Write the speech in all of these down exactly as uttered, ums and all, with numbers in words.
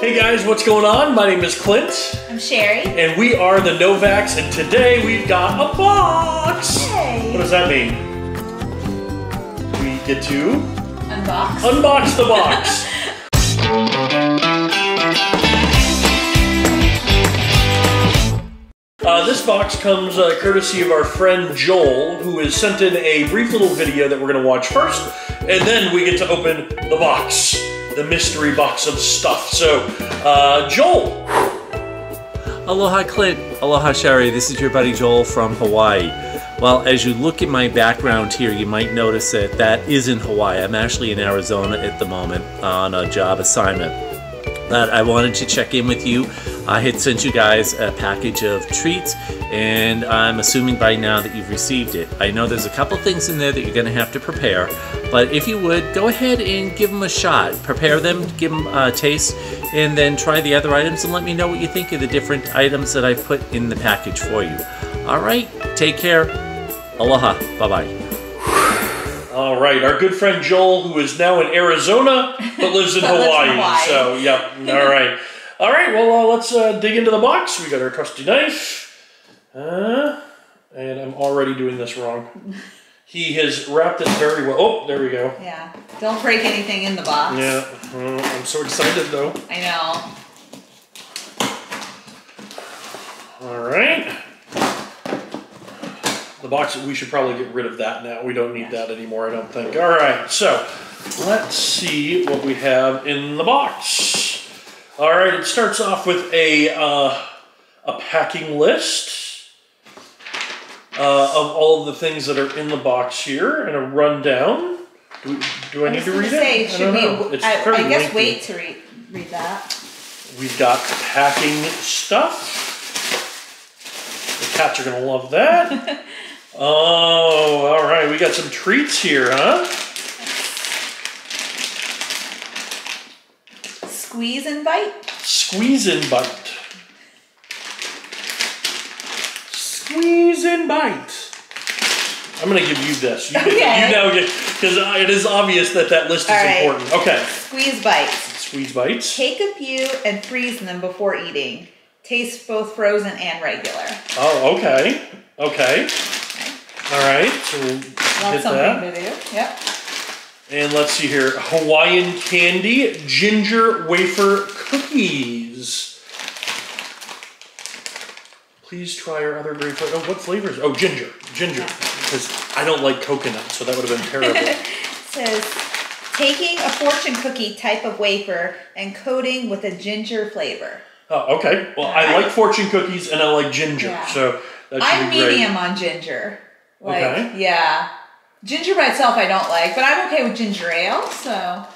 Hey guys, what's going on? My name is Clint. I'm Sherry. And we are the Novaks, and today we've got a box! Yay. What does that mean? We get to... Unbox. Unbox the box! uh, this box comes uh, courtesy of our friend Joel, who has sent in a brief little video that we're going to watch first, and then we get to open the box. The mystery box of stuff. So, uh, Joel. Aloha Clint. Aloha Sherry. This is your buddy Joel from Hawaii. Well, as you look at my background here, you might notice that that isn't Hawaii. I'm actually in Arizona at the moment on a job assignment. But I wanted to check in with you. I had sent you guys a package of treats, and I'm assuming by now that you've received it. I know there's a couple things in there that you're going to have to prepare, but if you would, go ahead and give them a shot. Prepare them, give them a taste, and then try the other items and let me know what you think of the different items that I've put in the package for you. All right, take care. Aloha. Bye-bye. All right, our good friend Joel, who is now in Arizona, but lives in Hawaii. Hawaii. So, yep, all right. All right, well, uh, let's uh, dig into the box. We got our trusty knife. Uh, and I'm already doing this wrong. He has wrapped it very well. Oh, there we go. Yeah, don't break anything in the box. Yeah, well, I'm so excited, though. I know. All right. The box, we should probably get rid of that now. We don't need that anymore, I don't think. All right, so let's see what we have in the box. All right, it starts off with a, uh, a packing list uh, of all of the things that are in the box here and a rundown. Do, do I, I need to read say, it? Should I don't we, know. I, I guess lengthy. Wait to read, read that. We've got packing stuff. The cats are going to love that. Oh, all right. We got some treats here, huh? Squeeze and bite. Squeeze and bite. Squeeze and bite. I'm going to give you this. You, okay. Get, you now get, because it is obvious that that list is right. Important. Okay. Squeeze bites. Squeeze bites. Take a few and freeze them before eating. Taste both frozen and regular. Oh, okay. Okay. All right, so we'll hit that. Love something to do, yep. And let's see here, Hawaiian candy, ginger wafer cookies. Please try our other great flavors. Oh, what flavors? Oh, ginger, ginger. Because I don't like coconut, so that would have been terrible. It says, taking a fortune cookie type of wafer and coating with a ginger flavor. Oh, okay. Well, I like fortune cookies and I like ginger, yeah. So that should I'm be great. medium on ginger. Like, okay. Yeah. Ginger by itself I don't like, but I'm okay with ginger ale, so.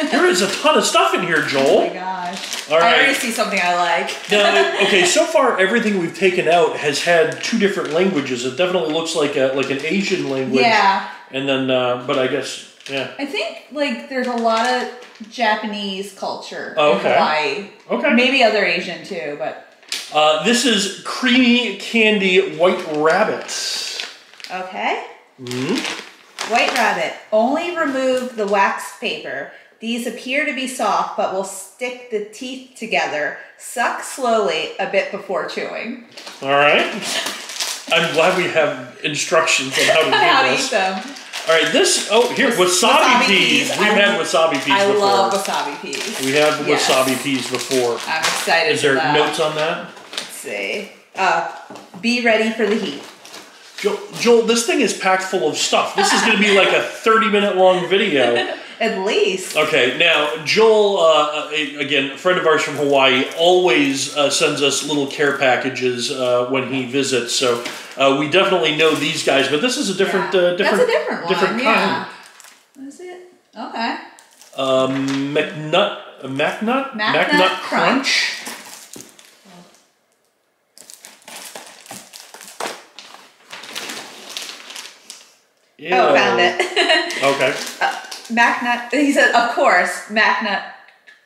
There is a ton of stuff in here, Joel. Oh my gosh. All right. I already see something I like. Now, okay, so far everything we've taken out has had two different languages. It definitely looks like a, like an Asian language. Yeah. And then, uh, but I guess, yeah. I think, like, there's a lot of Japanese culture oh, okay. in Hawaii. Okay. Maybe other Asian, too, but... Uh, this is creamy candy White Rabbit. Okay. Mm-hmm. White Rabbit. Only remove the wax paper. These appear to be soft, but will stick the teeth together. Suck slowly a bit before chewing. All right. I'm glad we have instructions on how to do how this. How to eat them. All right, this, oh, here, wasabi, wasabi peas. peas. We've I, had wasabi peas I before. I love wasabi peas. We have wasabi yes. peas before. I'm excited Is there about. notes on that? Let's see. Uh, be ready for the heat. Joel, Joel, this thing is packed full of stuff. This is going to be like a thirty-minute long video. At least. Okay, now, Joel, uh, again, a friend of ours from Hawaii, always uh, sends us little care packages uh, when he visits, so... Uh, we definitely know these guys, but this is a different, yeah. uh, different, That's a different, one. different kind. Yeah. What is it? Okay. Um, McNut, uh, MacNut, MacNut, MacNut Crunch. Crunch. Yeah. Oh, found it. Okay. Uh, MacNut. He said, "Of course, MacNut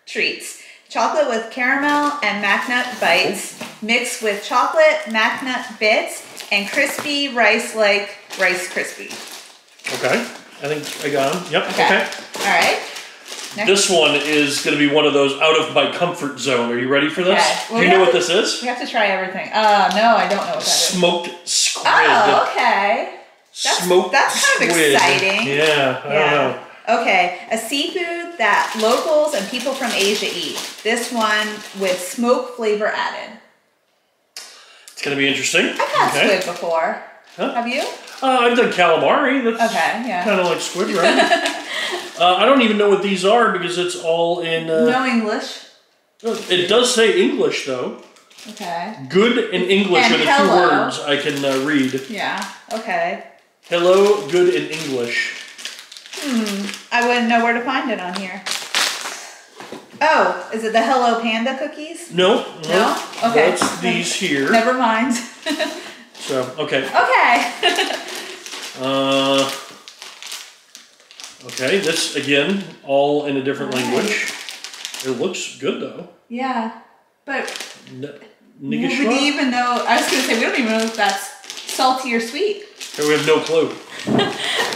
treats." Chocolate with caramel and MacNut bites mixed with chocolate, MacNut bits, and crispy rice like Rice Krispies. Okay, I think I got them. Yep, okay. okay. All right. Next. This one is going to be one of those out of my comfort zone. Are you ready for this? Okay. Well, Do you know what to, this is? We have to try everything. Uh, no, I don't know what that Smoked is. Smoked squid. Oh, okay. That's, Smoked That's kind squid. of exciting. Yeah, I yeah. don't know. Okay, a seafood that locals and people from Asia eat. This one with smoke flavor added. It's going to be interesting. I've had okay. squid before. Huh? Have you? Uh, I've done calamari. That's okay, yeah. kind of like squid, right? uh, I don't even know what these are because it's all in... Uh, no English. It does say English, though. Okay. Good and English and are the hello. two words I can uh, read. Yeah, okay. Hello, good, and English. Hmm, I wouldn't know where to find it on here. Oh, is it the Hello Panda cookies? No. No? no? Okay. That's these here. Never mind. so, okay. Okay. uh, okay, this, again, all in a different right. language. It looks good, though. Yeah, but... N Nigashwa? We didn't even know... I was going to say, we don't even know if that's salty or sweet. Okay, we have no clue.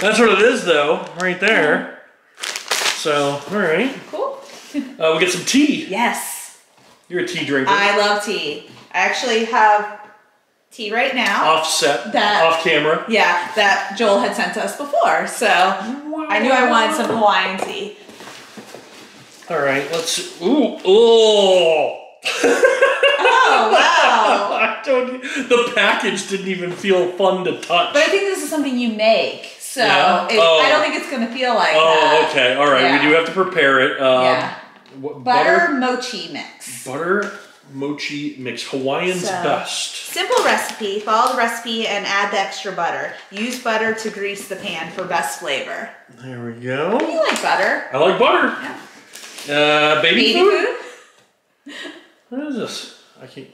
That's what it is, though, right there. So, all right. Cool. uh, we get some tea. Yes. You're a tea drinker. I love tea. I actually have tea right now. Offset. That, off camera. Yeah, that Joel had sent us before. So wow. I knew I wanted some Hawaiian tea. All right. Let's. Ooh. Oh. Oh wow! I don't. The package didn't even feel fun to touch. But I think this is something you make. So yeah. it, oh. I don't think it's going to feel like oh, that. Oh, okay. All right. Yeah. We do have to prepare it. Um, yeah. Butter, butter mochi mix. Butter mochi mix. Hawaiian's so, best. Simple recipe. Follow the recipe and add the extra butter. Use butter to grease the pan for best flavor. There we go. You like butter. I like butter. Yeah. Uh, baby, baby food? food? What is this? I can't.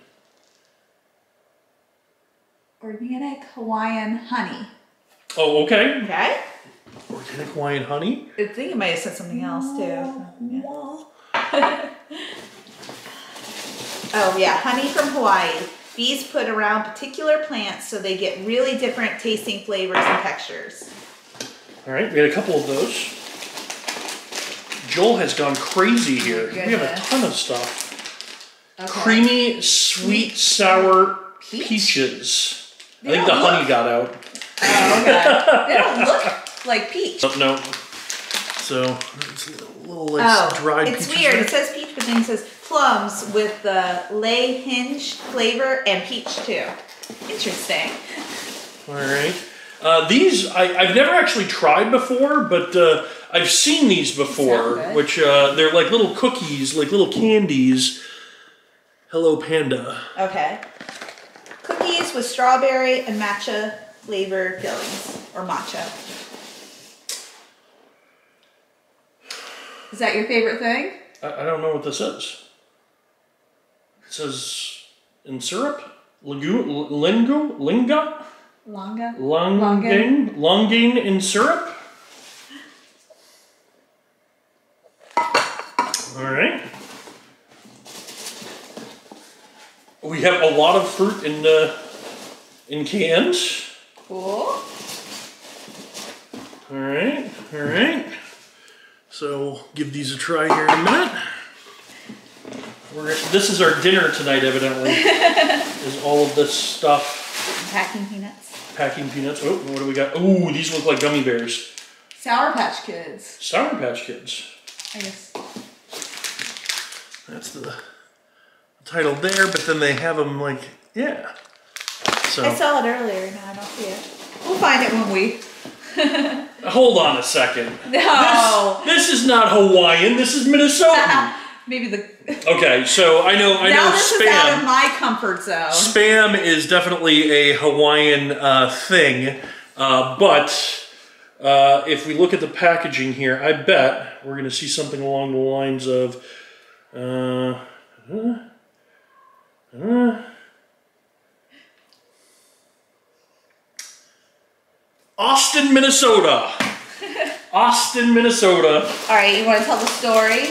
Organic Hawaiian honey. Oh, okay. Okay. Organic Hawaiian honey. I think you might have said something else too. Yeah. Oh yeah, honey from Hawaii. Bees put around particular plants so they get really different tasting flavors and textures. All right, we had a couple of those. Joel has gone crazy here. Goodness. We have a ton of stuff. Okay. Creamy, sweet, sour Peach? peaches. They I think the look. honey got out. Oh, okay. They don't look like peach. Oh, no. So, it's a little like oh, dried it's weird. There. It says peach, but then it says plums with the Li Hing flavor and peach, too. Interesting. All right. Uh, these, I, I've never actually tried before, but uh, I've seen these before, which uh, they're like little cookies, like little candies. Hello, Panda. Okay. Cookies with strawberry and matcha flavor fillings or matcha. Is that your favorite thing? I, I don't know what this is. It says in syrup? Ligu, lingo? Linga? Longa. Longain? Longain in syrup? Alright. We have a lot of fruit in, uh, in cans. Cool. All right, all right. So we'll give these a try here in a minute. We're, this is our dinner tonight, evidently, is all of this stuff. Packing peanuts. Packing peanuts. Oh, what do we got? Oh, these look like gummy bears. Sour Patch Kids. Sour Patch Kids. I guess. That's the title there, but then they have them like, yeah. So. I saw it earlier, now I don't see it. We'll find it when we... Hold on a second. No! This, this is not Hawaiian, this is Minnesotan. Maybe the... Okay, so I know I now know this Spam. Is out of my comfort zone. Spam is definitely a Hawaiian uh, thing, uh, but uh, if we look at the packaging here, I bet we're going to see something along the lines of... Uh, uh, uh, Austin, Minnesota. Austin, Minnesota. All right, you want to tell the story?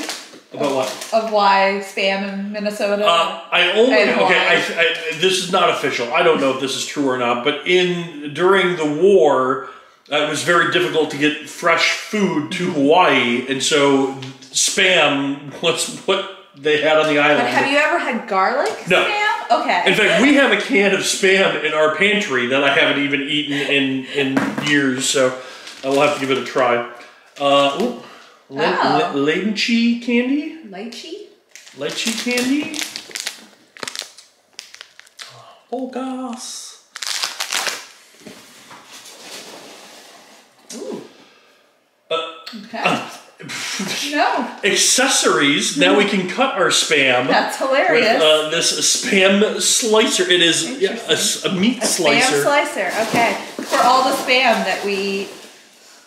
About of, what? Of why Spam in Minnesota? Uh, I only, okay, I, I, this is not official. I don't know if this is true or not, but in during the war, uh, it was very difficult to get fresh food to Hawaii, and so Spam, what's what they had on the island. But have you ever had garlic no. Spam? Okay. In fact, we have a can of Spam in our pantry that I haven't even eaten in, in years, so I will have to give it a try. Uh, ooh, oh. Lychee candy? Lychee? Lychee candy? Oh, gosh. Ooh. Uh, okay. Uh, no. Accessories. Now we can cut our Spam. That's hilarious. With, uh, this Spam slicer. It is a, a meat a slicer. Spam slicer. Okay. For all the Spam that we eat.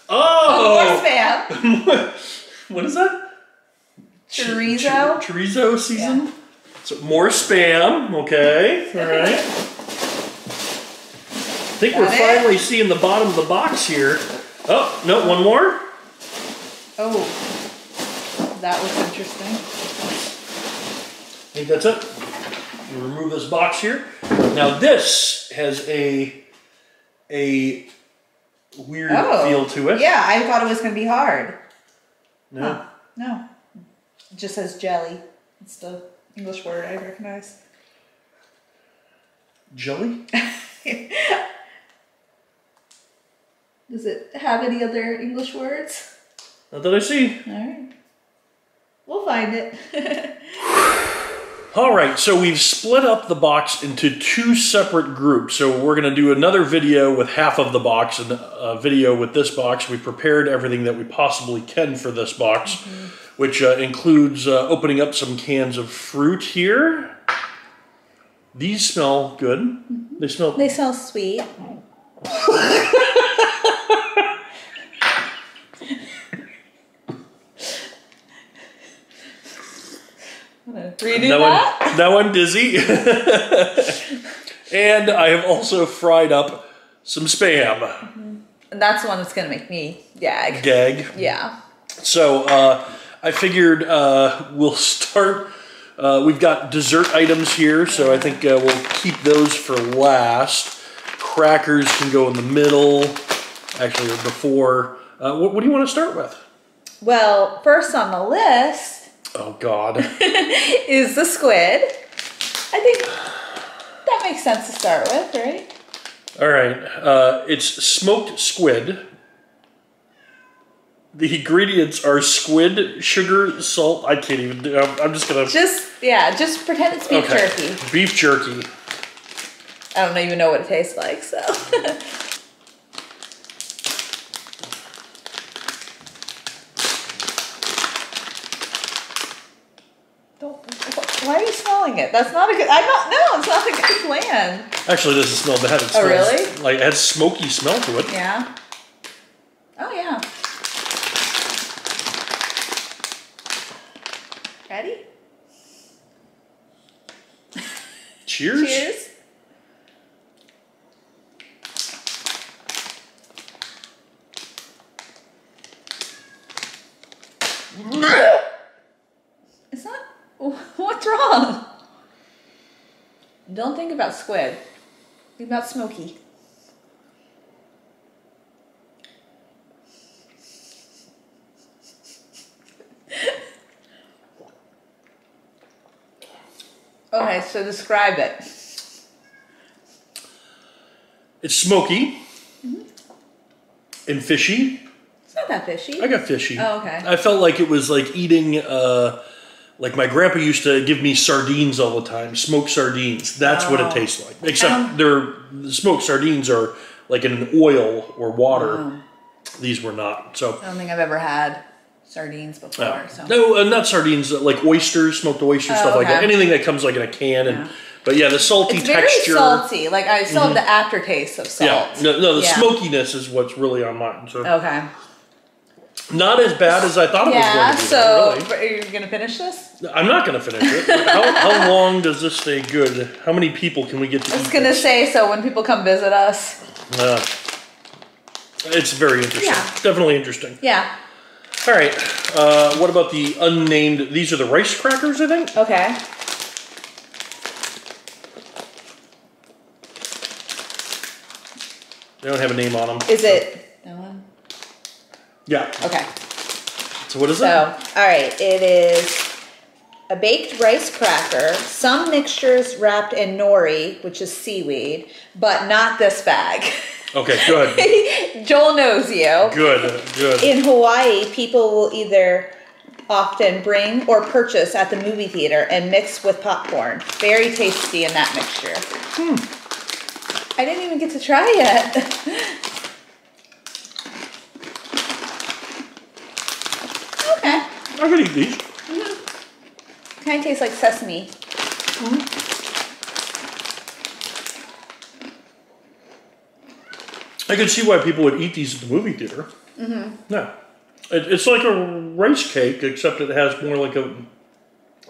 Oh. Oh, more Spam. What is that? Chorizo. Ch chorizo season. Yeah. So more Spam. Okay. All right. I think Got we're it. finally seeing the bottom of the box here. Oh no! One more. Oh, that was interesting. I think that's it. We'll remove this box here. Now this has a a weird oh, feel to it. Yeah, I thought it was going to be hard. No. Huh. No. It just says jelly. It's the English word I recognize. Jelly? Does it have any other English words? Not that I see. All right. We'll find it. All right, so we've split up the box into two separate groups. So we're going to do another video with half of the box and a video with this box. We prepared everything that we possibly can for this box, mm-hmm. which uh, includes uh, opening up some cans of fruit here. These smell good. Mm-hmm. They smell... They smell sweet. Redo now, that? I'm, now I'm dizzy. And I have also fried up some Spam. Mm-hmm. And that's the one that's going to make me gag. Gag. Yeah. So uh, I figured uh, we'll start. Uh, we've got dessert items here, so I think uh, we'll keep those for last. Crackers can go in the middle, actually, or before. Uh, what, what do you want to start with? Well, first on the list... Oh God! Is the squid? I think that makes sense to start with, right? All right. Uh, it's smoked squid. The ingredients are squid, sugar, salt. I can't even do. I'm, I'm just gonna. Just yeah. Just pretend it's beef okay. jerky. Beef jerky. I don't even know what it tastes like, so. Why are you smelling it? That's not a good. I'm not. No, it's not a good plan. Actually, it doesn't smell bad. It smells, oh, really? Like it has smoky smell to it. Yeah. Oh yeah. Ready? Cheers. Cheers. Don't think about squid. Think about smoky. Okay, so describe it. It's smoky mm-hmm. and fishy. It's not that fishy. I got fishy. Oh, okay. I felt like it was like eating... Uh, Like my grandpa used to give me sardines all the time, smoked sardines. That's oh. what it tastes like. Except um, they're, the smoked sardines are like in oil or water. Wow. These were not. So I don't think I've ever had sardines before. No, so. no uh, not sardines. Like oysters, smoked oysters, oh, stuff okay. like that. Anything that comes like in a can. And yeah. but yeah, the salty it's very texture. Very salty. Like I still mm-hmm. have the aftertaste of salt. Yeah. No, no the yeah. smokiness is what's really on mine. So. Okay. Not as bad as I thought it yeah, was going to be. Yeah, so really. Are you going to finish this? I'm not going to finish it. How, how long does this stay good? How many people can we get to I was going to say, so when people come visit us. Uh, it's very interesting. Yeah. Definitely interesting. Yeah. All right. Uh, what about the unnamed? These are the rice crackers, I think. Okay. They don't have a name on them. Is so. it that one? Yeah. Okay. So what is so, it? So, all right, it is a baked rice cracker, some mixtures wrapped in nori, which is seaweed, but not this bag. Okay, good. Joel knows you. Good, good. In Hawaii, people will either often bring or purchase at the movie theater and mix with popcorn. Very tasty in that mixture. Hmm. I didn't even get to try it. Okay. I could eat these. Mm-hmm. Kind of tastes like sesame. Mm-hmm. I could see why people would eat these at the movie theater. Mm-hmm. Yeah. It, it's like a rice cake, except it has more like a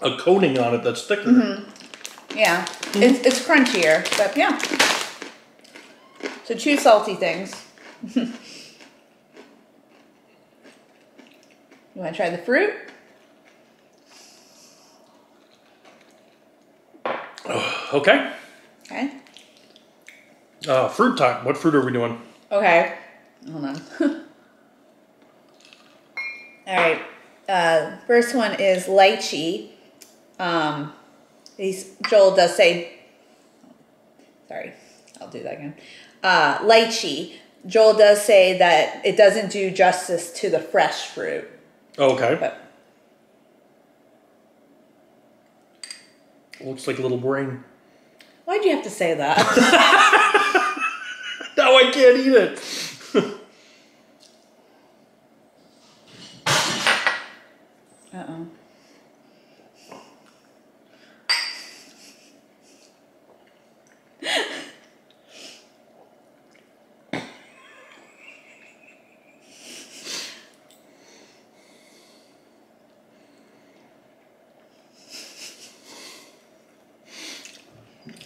a coating on it that's thicker. Mm-hmm. Yeah. Mm-hmm. It's, it's crunchier, but yeah. So two salty things. You want to try the fruit? Oh, okay. Okay. Uh, fruit time. What fruit are we doing? Okay. Hold on. All right. Uh, first one is lychee. Um, these, Joel does say, sorry, I'll do that again. Uh, lychee. Joel does say that it doesn't do justice to the fresh fruit. Okay. But. Looks like a little brain. Why'd you have to say that? Now I can't eat it. Uh-oh.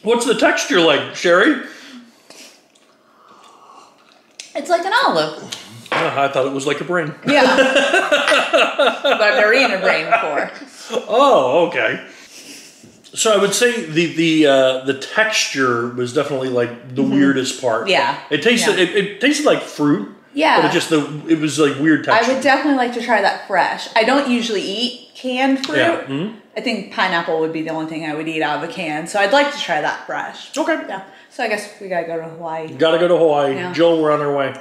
What's the texture like, Sherry? It's like an olive. I thought it was like a brain. Yeah. But I've never eaten a brain before. Oh, okay. So I would say the the uh, the texture was definitely like the mm-hmm. weirdest part. Yeah. It tasted yeah. It, it tasted like fruit. Yeah. But it just the it was like weird texture. I would definitely like to try that fresh. I don't usually eat canned fruit. Yeah. Mm-hmm. I think pineapple would be the only thing I would eat out of a can, so I'd like to try that fresh. Okay. Yeah. So I guess we gotta go to Hawaii. Gotta go to Hawaii. Yeah. Joel, we're on our way.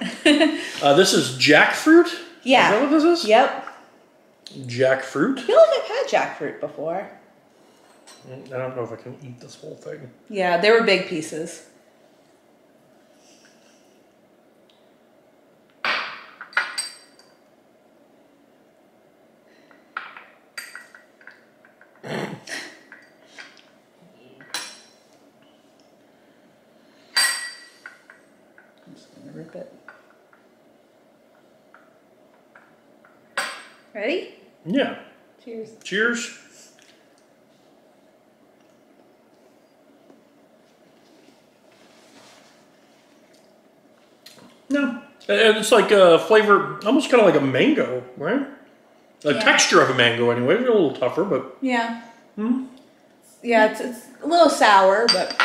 uh, this is jackfruit? Yeah. Is that what this is? Yep. Jackfruit? I feel like I've had jackfruit before. I don't know if I can eat this whole thing. Yeah, they were big pieces. Ready? Yeah. Cheers. Cheers. No. It's like a flavor, almost kind of like a mango, right? The yeah. texture of a mango anyway. It's a little tougher, but... Yeah. Hmm? Yeah, it's, it's a little sour, but...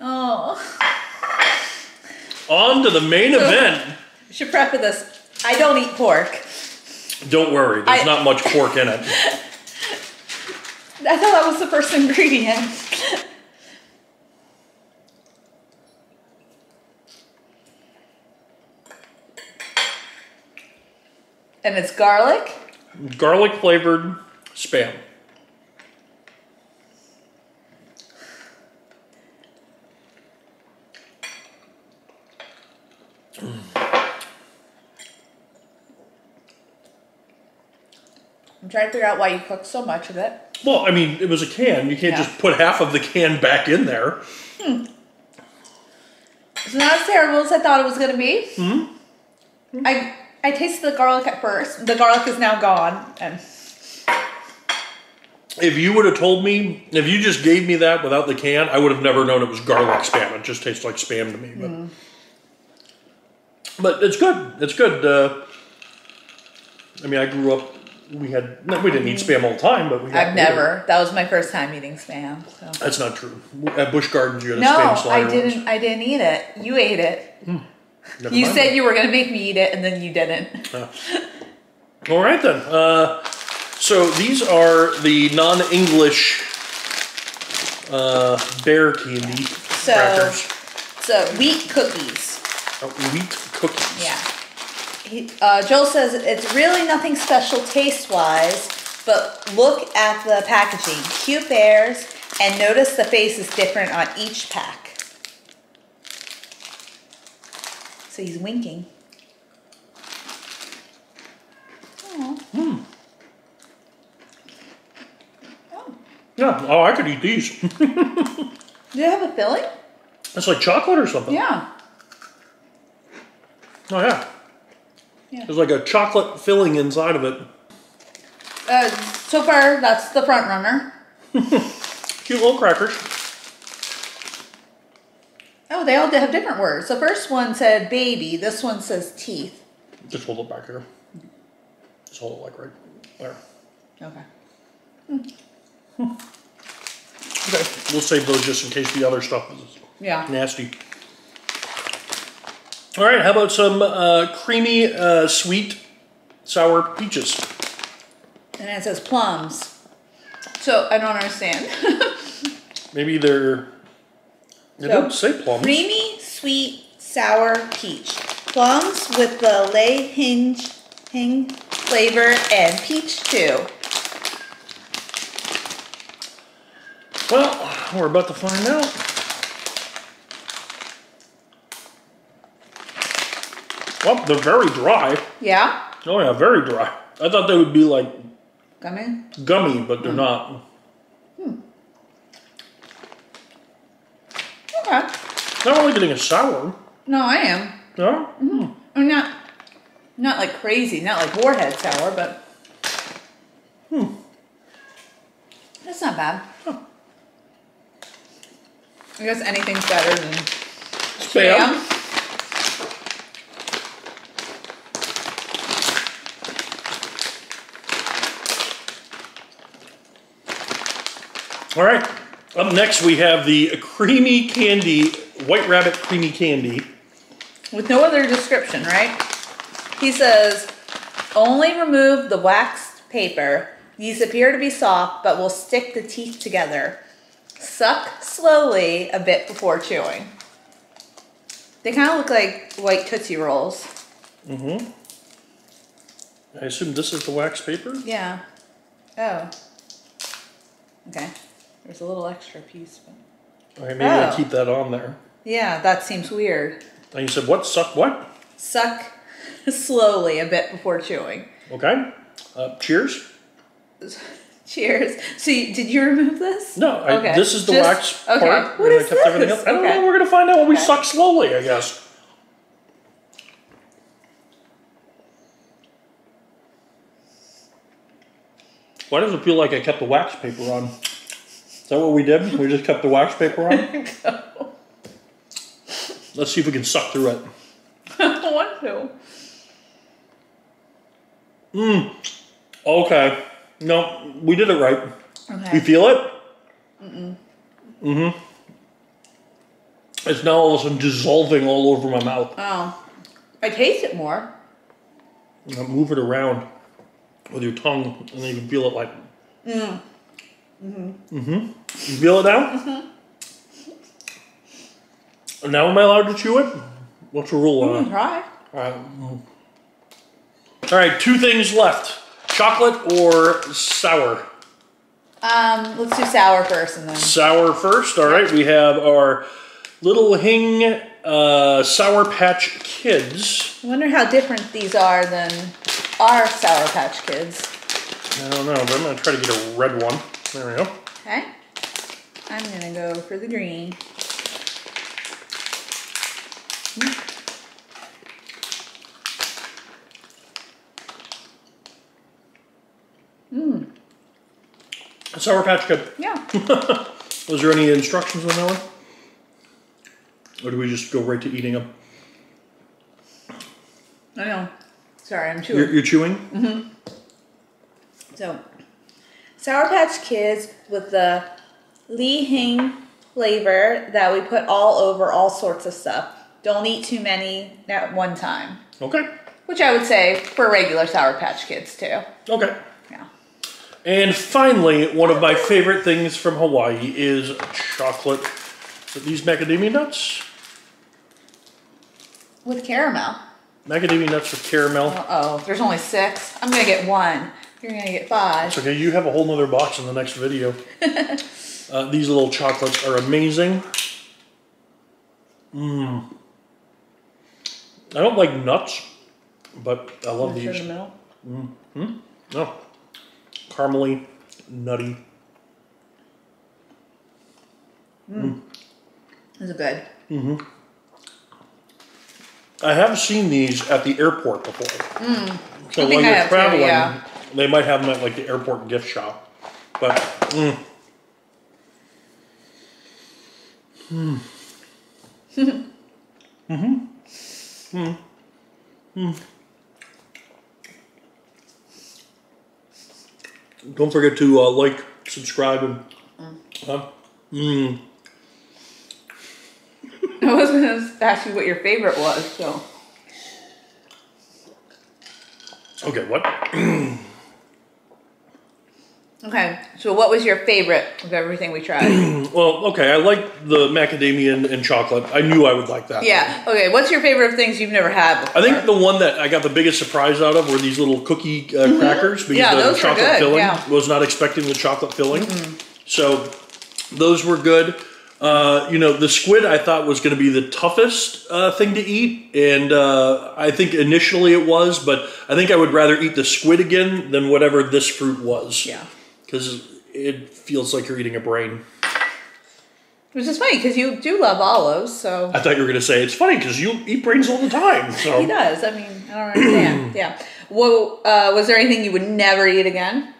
Oh. On to the main so, event. We should prep with this. I don't eat pork. Don't worry, there's I, not much pork in it. I thought that was the first ingredient. And it's garlic? Garlic flavored Spam. I'm trying to figure out why you cooked so much of it. Well, I mean, it was a can. You can't yeah. just put half of the can back in there. Hmm. It's not as terrible as I thought it was going to be. Mm-hmm. Mm-hmm. I I tasted the garlic at first. The garlic is now gone. And if you would have told me, if you just gave me that without the can, I would have never known it was garlic Spam. It just tastes like Spam to me. But, mm. but it's good. It's good. Uh, I mean, I grew up. We had no, we didn't eat Spam all the time, but we. Had, I've never. We that was my first time eating Spam. So. That's not true. At Busch Gardens, you had a no, Spam slider. No, I didn't. Once. I didn't eat it. You ate it. Mm. Never you mind. said you were going to make me eat it, and then you didn't. Oh. All right, then. Uh, so these are the non-English uh, bear candy so, crackers. So wheat cookies. Oh, wheat cookies. Yeah. He, uh, Joel says it's really nothing special taste-wise, but look at the packaging. Cute bears, and notice the face is different on each pack. So he's winking. Hmm. Oh. Yeah. Oh, I could eat these. Do they have a filling? It's like chocolate or something. Yeah. Oh yeah. Yeah. There's like a chocolate filling inside of it. Uh, so far, that's the front runner. Cute little crackers. Oh, they all have different words. The first one said baby. This one says teeth. Just hold it back here. Just hold it like right there. Okay. Mm. Okay. We'll save those just in case the other stuff is yeah. nasty. All right. How about some uh, creamy, uh, sweet, sour peaches? And it says plums. So I don't understand. Maybe they're... They so, don't say plums. Creamy, sweet, sour peach. Plums with the Li Hing, Hing flavor and peach too. Well, we're about to find out. Well, they're very dry. Yeah? Oh yeah, very dry. I thought they would be like... Gummy? Gummy, but they're mm. not. Not only getting a sour. No, I am. Yeah? Mm-hmm. I'm not, not like crazy, not like warhead sour, but... Hmm. That's not bad. Huh. I guess anything's better than... Spam. Spam. All right. Up next, we have the creamy candy... White Rabbit creamy candy. With no other description, right? He says, only remove the waxed paper. These appear to be soft, but will stick the teeth together. Suck slowly a bit before chewing. They kind of look like white Tootsie Rolls. Mm-hmm. I assume this is the wax paper? Yeah. Oh. Okay. There's a little extra piece. But... Okay, maybe oh. I keep that on there. Yeah, that seems weird. And you said what? Suck what? Suck slowly a bit before chewing. Okay. Uh, cheers. Cheers. So you, did you remove this? No. Okay. I, this is the Just, wax part. Okay. What is I, kept everything else. I don't okay. know. We're going to find out when okay. we suck slowly, I guess. Why does it feel like I kept the wax paper on? Is that what we did? We just kept the wax paper on? No. Let's see if we can suck through it. I don't want to. Mmm. Okay. No, we did it right. Okay. You feel it? Mm-mm. Mm-hmm. It's now all of a sudden dissolving all over my mouth. Oh. I taste it more. Now move it around with your tongue and then you can feel it like... Mm. Mm-hmm. Mm-hmm. You feel it now? Mm-hmm. Now am I allowed to chew it? What's the rule on it? You can try. Alright. Alright, two things left. Chocolate or sour? Um, let's do sour first and then... Sour first. Alright, we have our Li Hing uh, Sour Patch Kids. I wonder how different these are than our Sour Patch Kids. I don't know, but I'm going to try to get a red one. There we go. Okay. I'm going to go for the green. Mmm. Sour Patch Kid. Yeah. Was there any instructions on that one? Or do we just go right to eating them? I know. Sorry, I'm chewing. You're, you're chewing? Mm-hmm. So, Sour Patch Kids with the Li Hing flavor that we put all over all sorts of stuff. Don't eat too many at one time. Okay. Which I would say for regular Sour Patch Kids too. Okay. Yeah. And finally, one of my favorite things from Hawaii is chocolate. So these macadamia nuts. With caramel. Macadamia nuts with caramel. Uh-oh. There's only six. I'm going to get one. You're going to get five. It's okay. You have a whole nother box in the next video. uh, these little chocolates are amazing. Mmm. I don't like nuts, but I love these. Mmm. Mm. No. Caramely, nutty. Mmm. Mm. These are good. Mm-hmm. I have seen these at the airport before. Mm. So when you're traveling, too, yeah. They might have them at like the airport gift shop. But, mmm. Mmm. Mm-hmm. Mm. Mm. Don't forget to uh, like, subscribe, and... Mm. Huh? Mmm. I was going to ask you what your favorite was, so... Okay, what? Okay, so what was your favorite of everything we tried? Well, okay, I liked the macadamia and, and chocolate. I knew I would like that. Yeah, one. Okay, what's your favorite of things you've never had before? I think the one that I got the biggest surprise out of were these little cookie uh, mm-hmm. crackers. Because yeah, the those chocolate were good. filling. Yeah. Was not expecting the chocolate filling. Mm-hmm. So, those were good. Uh, you know, the squid I thought was going to be the toughest uh, thing to eat, and uh, I think initially it was, but I think I would rather eat the squid again than whatever this fruit was. Yeah. Because it feels like you're eating a brain. Which is funny, because you do love olives, so... I thought you were going to say, it's funny, because you eat brains all the time, so... He does, I mean, I don't understand, yeah. Well, uh, was there anything you would never eat again?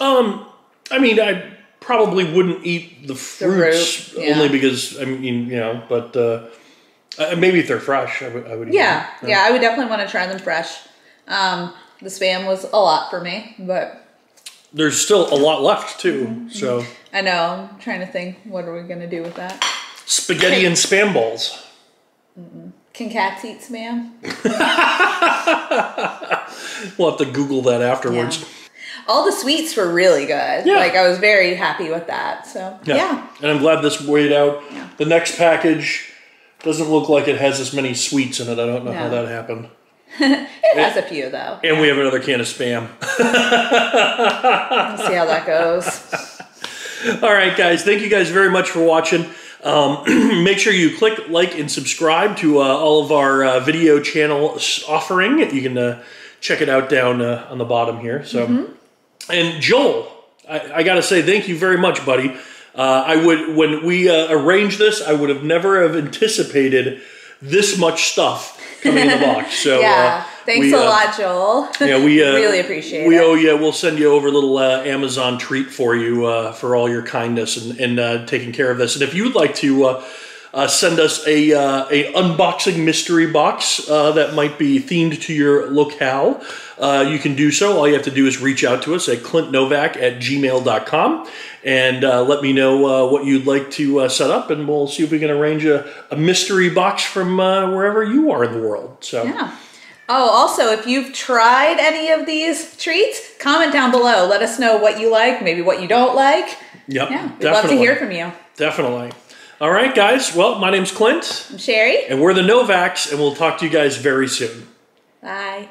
Um, I mean, I... Probably wouldn't eat the fruits, the fruit, yeah. Only because I mean, you know, but uh, maybe if they're fresh, I would. I would eat yeah, them. yeah, I would definitely want to try them fresh. Um, the Spam was a lot for me, but there's still a lot left too. Mm-hmm. So I know. I'm trying to think. What are we gonna do with that? Spaghetti okay. and Spam balls. Mm-mm. Can cats eat Spam? We'll have to Google that afterwards. Yeah. All the sweets were really good. Yeah. Like, I was very happy with that. So, yeah. yeah. And I'm glad this weighed out. Yeah. The next package doesn't look like it has as many sweets in it. I don't know no. how that happened. it, it has a few, though. And yeah. we have another can of Spam. We'll see how that goes. All right, guys. Thank you guys very much for watching. Um, make sure you click like and subscribe to uh, all of our uh, video channel offering. You can uh, check it out down uh, on the bottom here. So. Mm-hmm. And Joel, I, I got to say thank you very much, buddy. Uh, I would, when we uh, arranged this, I would have never have anticipated this much stuff coming in the box. So yeah, uh, thanks we, a uh, lot, Joel. Yeah, we uh, really appreciate we, it. We owe you. We'll send you over a little uh, Amazon treat for you uh, for all your kindness and, and uh, taking care of this. And if you would like to. Uh, Uh, send us a, uh, a unboxing mystery box uh, that might be themed to your locale. Uh, you can do so. All you have to do is reach out to us at clint novak at gmail dot com and uh, let me know uh, what you'd like to uh, set up, and we'll see if we can arrange a, a mystery box from uh, wherever you are in the world. So. Yeah. Oh, also, if you've tried any of these treats, comment down below. Let us know what you like, maybe what you don't like. Yep, yeah, we'd definitely. love to hear from you. Definitely. All right, guys. Well, my name's Clint. I'm Sherry. And we're the Novaks, and we'll talk to you guys very soon. Bye.